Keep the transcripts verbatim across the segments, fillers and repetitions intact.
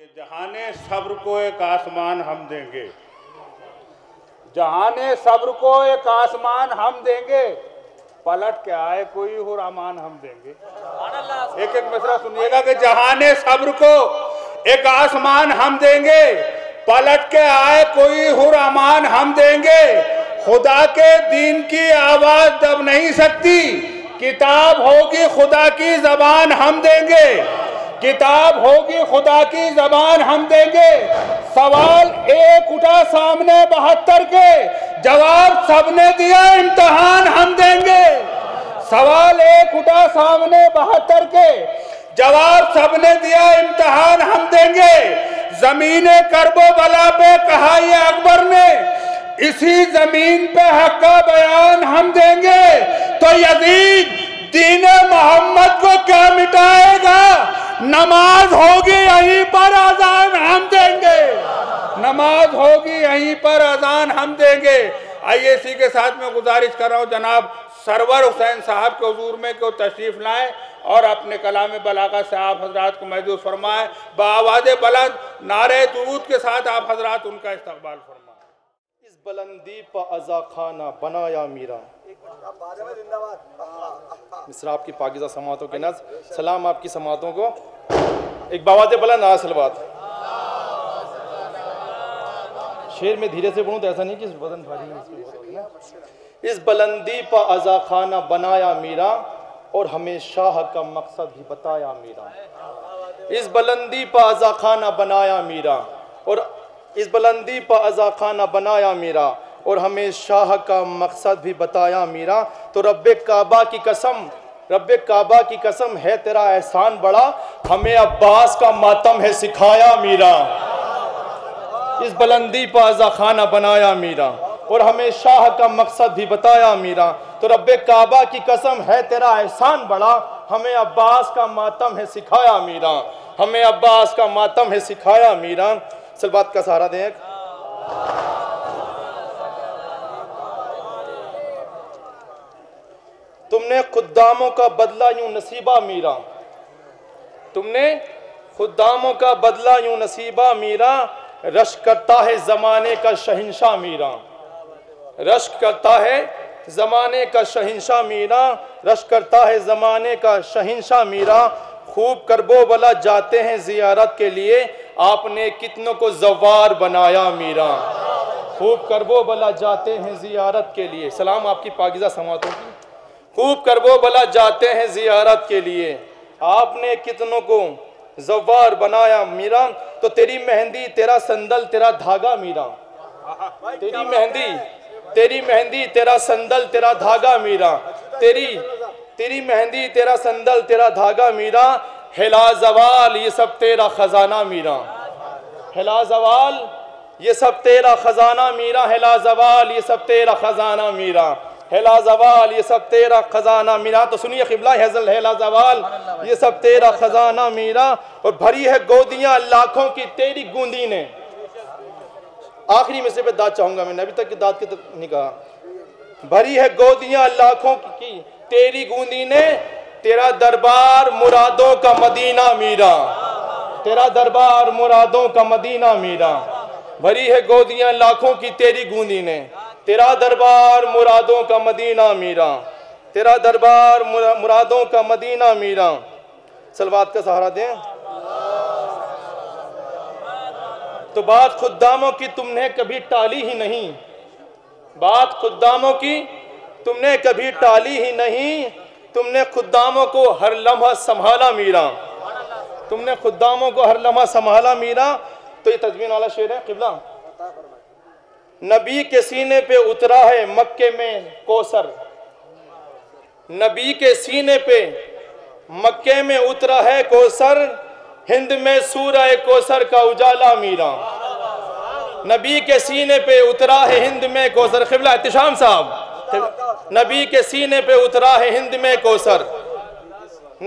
कि जहाने सब्र को एक आसमान हम देंगे, जहाने सब्र को एक आसमान हम देंगे, पलट के आए कोई हो रमान हम देंगे। एक एक मिसरा सुनिएगा कि जहाने सब्र को एक आसमान हम देंगे, पलट के आए कोई हो रमान हम देंगे। खुदा के दीन की आवाज दब नहीं सकती, किताब होगी खुदा की जबान हम देंगे, किताब होगी खुदा की जबान हम देंगे। सवाल एक उठा सामने बहत्तर के, जवाब सबने दिया इम्तिहान हम देंगे। सवाल एक उठा सामने बहत्तर के, जवाब सबने दिया इम्तिहान हम देंगे। जमीने करबला पे कहा ये अकबर ने, इसी जमीन पे हक का बयान हम देंगे। तो यजीद दीने मोहम्मद को क्या मिटाएगा? नमाज होगी यहीं पर अजान हम देंगे, नमाज होगी यहीं पर अजान हम देंगे। आइए इसी के साथ मैं गुजारिश कर रहा हूँ जनाब सरवर हुसैन साहब के हुजूर में कि वो तशरीफ लाएँ और अपने कलाम बलागा से आप हजरात को महदूद फरमाएँ। बावाज़े बुलंद नारे दुरूद के साथ आप हजरात उनका इस्तकबाल फरमाएँ। इस बुलंदी पर अज़ा खाना बनाया मीरा। मिस्र आपकी पाकिजा समातों के नज सलाम आपकी समातों को एक बावाज़े बुलंद नारा सलवात। शेर में धीरे से बोलूँ तो ऐसा नहीं कि वज़न भारी है। इस बुलंदी पर अज़ा खाना बनाया मीरा और हमें शाह का मकसद ही बताया मीरा। इस बुलंदी पर अज़ा खाना बनाया मीरा और इस बुलंदी पर अज़ा खाना बनाया मीरा और हमें शाह का मकसद भी बताया मीरा। तो रब्बे काबा की कसम, रब्बे काबा की कसम है तेरा एहसान बड़ा, हमें अब्बास का मातम है सिखाया मीरा। इस बुलंदी पर अज़ा खाना बनाया मीरा और हमें शाह का मकसद भी बताया मीरा। तो रब्बे काबा की कसम है तेरा एहसान बड़ा, हमें अब्बास का मातम है सिखाया मीरा, हमें अब्बास का मातम है सिखाया मीरा। सलवात का सहारा दें। तुमने खुदामों का बदला यूं नसीबा मीरा, तुमने खुदामों का बदला यूं नसीबा मीरा। रश करता है जमाने का शहिंशाह मीरा, रश करता है जमाने का शहिंशाह मीरा, रश करता है जमाने का शहिंशाह मीरा। खूब करबला जाते हैं जियारत के लिए, आपने कितनों को जव्वार बनाया मीरा। खूब करबला जाते हैं जियारत के लिए, सलाम आपकी पाकिजा समातों की। खूब करबला जाते हैं जियारत के लिए, आपने कितनों को जव्वार बनाया मीरा। तो तेरी मेहंदी तेरा संदल तेरा धागा मीरा, तेरी मेहंदी तेरी मेहंदी तेरा संदल तेरा धागा मीरा, तेरी तेरी मेहंदी तेरा संदल तेरा धागा मीरा। हिला जवाल ये सब तेरा खजाना मीरा, हिला जवाल ये सब तेरा खजाना मीरा, हिला जवाल ये सब तेरा खजाना मीरा, हेला जवाल ये सब तेरा खजाना मीरा। तो सुनिए क़िबला हज़ल, हेला जवाल ये सब तेरा खजाना मीरा। और भरी है गोदियां लाखों की तेरी गूंदी ने। आखिरी में से पे दाद चाहूंगा, मैंने अभी तक की दाद के तक नहीं कहा। भरी है गोदियां लाखों की तेरी गूंदी ने, तेरा दरबार मुरादों का मदीना मीरा, तेरा दरबार मुरादों का मदीना मीरा। भरी है गोदियां लाखों की तेरी गूंदी ने, तेरा दरबार मुरादों का मदीना मीरा, तेरा दरबार मुरादों का मदीना मीरा। सलवात का सहारा दें। तो बात खुदामों की तुमने कभी टाली ही नहीं, बात खुदामों की तुमने कभी टाली ही नहीं, तुमने खुदामों को हर लम्हा संभाला मीरा, तुमने खुदामों को हर लम्हा संभाला मीरा। तो ये तजवीन वाला शेर है क़िबला। नबी के सीने पे उतरा है मक्के में कोसर, नबी के सीने पे मक्के में उतरा है कोसर, हिंद में सूरह कोसर का उजाला मीरा। नबी के सीने पे उतरा है हिंद में कोसर, क़िबला इत्तिशाम साहब। नबी के सीने पे उतरा है हिंद में कोसर,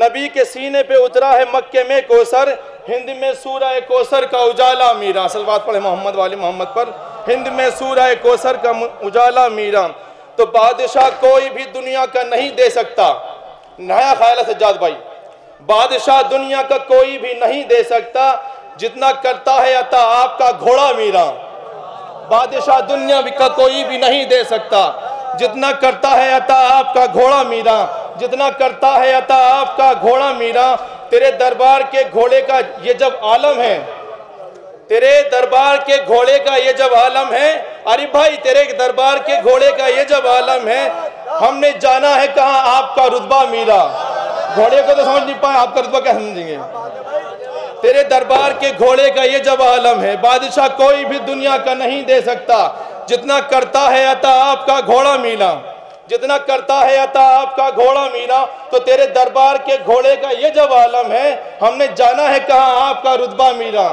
नबी के सीने पे उतरा है मक्के में कोसर, हिंद में सूरह कोसर का उजाला मीरा। सलवात पढ़े मोहम्मद वाले मोहम्मद पर, हिंद में सूरह कोसर का उजाला मीरा। तो बादशाह कोई भी दुनिया का नहीं दे सकता, नया ख्याल सज्जाद भाई, बादशाह दुनिया का कोई भी नहीं दे सकता, जितना करता है अता आपका घोड़ा मीरा, बादशाह दुनिया का कोई भी नहीं दे सकता। जितना करता है अता आपका घोड़ा मीरा, जितना करता है अता आपका घोड़ा मीरा। तेरे दरबार के घोड़े का ये जब आलम है, तेरे दरबार के घोड़े का ये जब आलम है, अरे भाई तेरे दरबार के घोड़े का ये जब आलम है। हमने जाना है कहाँ, आपका रुतबा मीरा। घोड़े को तो समझ नहीं पाए, आपका रुतबा क्या समझेंगे। तेरे दरबार के घोड़े का ये जब आलम है, बादशाह कोई भी दुनिया का नहीं दे सकता। जितना करता है अता आपका घोड़ा मीरा, जितना करता है अता आपका घोड़ा मीरा। तो तेरे दरबार के घोड़े का ये जब आलम है, हमने जाना है कहाँ आपका रुतबा मीरा।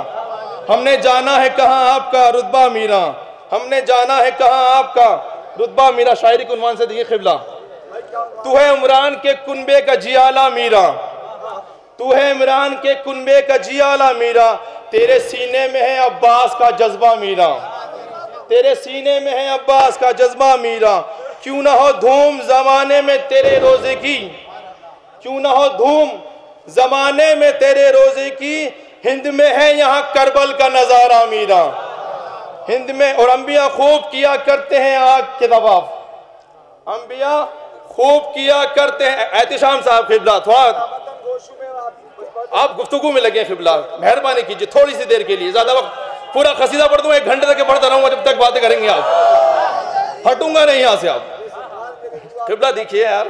हमने जाना है कहाँ आपका रुतबा मीरा, हमने जाना है कहाँ आपका रुतबा मीरा। शायरी के उन्वान से देखिए खिबला। तू है इमरान के कुनबे का जियाला मीरा, तू है इमरान के कुनबे का जियाला मीरा। तेरे सीने में है अब्बास का जज्बा मीरा, तेरे सीने में है अब्बास का जज्बा मीरा। क्यों ना हो धूम जमाने में तेरे रोजे की, क्यों ना हो धूम जमाने में तेरे रोजे की। हिंद में है यहाँ करबल का नज़ारा मीरा, हिंद में। और अंबिया खूब किया करते हैं आग के तवाफ, अंबिया खूब किया करते हैं। एहतिशाम साहब खिबला थोड़ा आप गुफ्तगू में लगे। खिबला मेहरबानी कीजिए थोड़ी सी देर के लिए, ज़्यादा वक्त पूरा खसीदा पढ़ दूँ, एक घंटे तक पढ़ता रहूँगा जब तक बातें करेंगे आप, हटूंगा नहीं यहाँ से। आप किबला देखिए यार।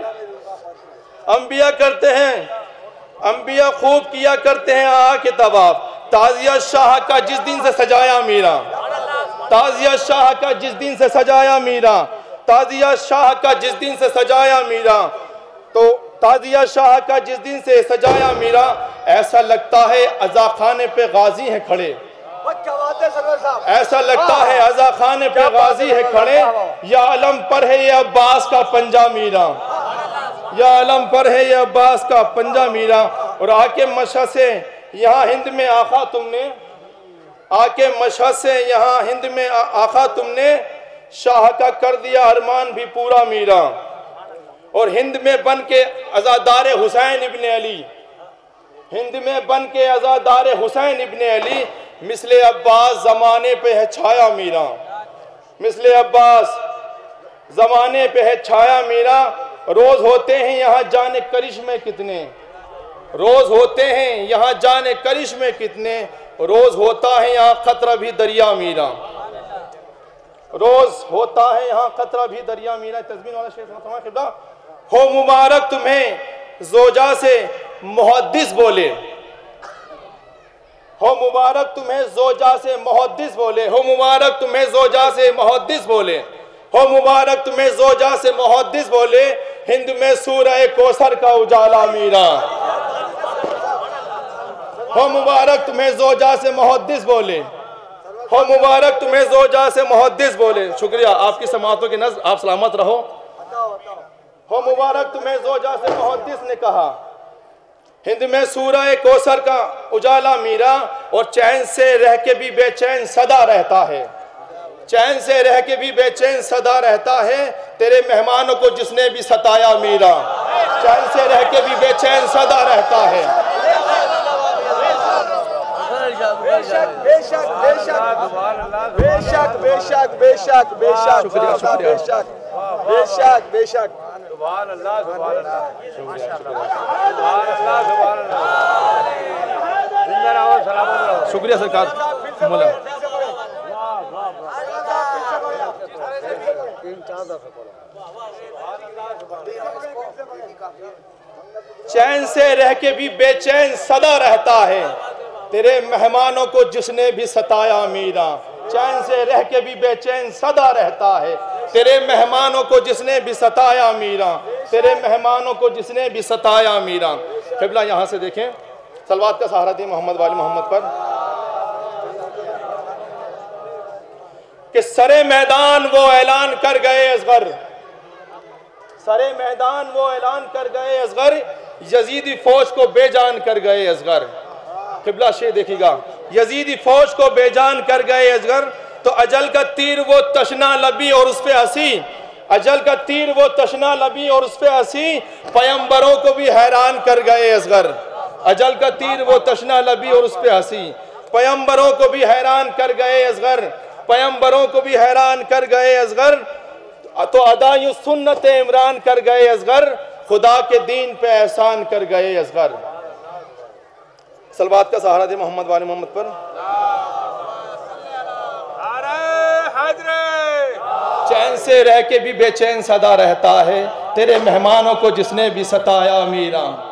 अंबिया करते हैं, अंबिया खूब किया करते हैं आ के तवाफ। ताजिया शाह का जिस दिन से सजाया मीरा, ताजिया शाह का जिस दिन से सजाया मीरा, ताजिया शाह का जिस दिन से सजाया मीरा। तो ताजिया शाह का जिस दिन से सजाया मीरा, ऐसा लगता है अजा खाने पे गाजी हैं खड़े। ऐसा लगता है अजा खाने पे गाजी है खड़े। या अलम पर है ये अब्बास का पंजा मीरा, या अलम पर है ये अब्बास का पंजा मीरा। और आके मशहद से यहाँ हिंद में आखा तुमने, आके मशहद से यहाँ हिंद में आखा तुमने। शाह का कर दिया अरमान भी पूरा मीरा। और हिंद में बन के अजादार हुसैन इब्न अली, हिंद में बन के अजादार हुसैन इब्न अली। मिसले अब्बास जमाने पे है छाया मीरा, मिसले अब्बास जमाने पे है छाया मीरा। रोज होते हैं यहाँ जाने करिश्मे कितने, रोज होते हैं यहाँ जाने करिश्मे कितने। रोज होता है यहाँ खतरा भी दरिया मीरा, रोज होता है यहाँ खतरा भी दरिया मीरा। तस्बीन वाला शेर हो मुबारक तुम्हें जोजा से मुहद्दिस बोले, हो मुबारक तुम्हें जोजा से मुहद्दिस बोले, हो मुबारक तुम्हें जोजा से मुहद्दिस बोले, हो मुबारक तुम्हें जोजा से मुहद्दिस बोले। हिंद में सूरह कोसर का उजाला मीरा, हो मुबारक तुम्हें जोजा से मुहद्दिस बोले, हो मुबारक तुम्हें जोजा से मुहद्दिस बोले। शुक्रिया आपकी समातों की नज़र, आप सलामत रहो। हो मुबारक तुम्हें जोजा से मुहद्दिस ने कहा, हिंद में सूरह कोसर का उजाला मीरा। और चैन से रह के भी बेचैन सदा रहता है, चैन से रह के भी बेचैन सदा रहता है। तेरे मेहमानों को जिसने भी सताया मीरा, चैन से रह के भी बेचैन सदा रहता है। बेशक बेशक बेशक बेशक बेशक बेशक बेशक बेशक बेशक सुभान अल्लाह सुभान अल्लाह। शुक्रिया सरकार। चैन से रह के भी बेचैन सदा रहता है, तेरे मेहमानों को जिसने भी सताया मीरा। चैन से रह के भी बेचैन सदा रहता है, तेरे मेहमानों को जिसने भी सताया मीरा, तेरे मेहमानों को जिसने भी सताया मीरा। क़िबला यहाँ से देखें, सलवात का सहारा दिए मोहम्मद वाले मोहम्मद पर। कि सरे मैदान वो ऐलान कर गए असगर, सरे मैदान वो ऐलान कर गए असगर। यजीदी फौज को बेजान कर गए असगर। क़िबला शेर देखिएगा, यजीदी फौज को बेजान कर गए असगर। तो अजल का तीर वो तशना लबी और उस पे हंसी, अजल का तीर वो तशना लबी और उस पे हंसी। पैगंबरों को भी हैरान कर गए असगर। अजल का तीर वो तशना लबी और उस पे हंसी। पैगंबरों को भी हैरान कर गए असगर, पैगंबरों को भी हैरान कर गए असगर, तो अदाई सुन्नत इमरान कर गए असगर, खुदा के दीन पे एहसान कर गए असगर। सलवात का सहारा दे मोहम्मद वाले मोहम्मद पर। चैन से रह के भी बेचैन सदा रहता है, तेरे मेहमानों को जिसने भी सताया मीरां।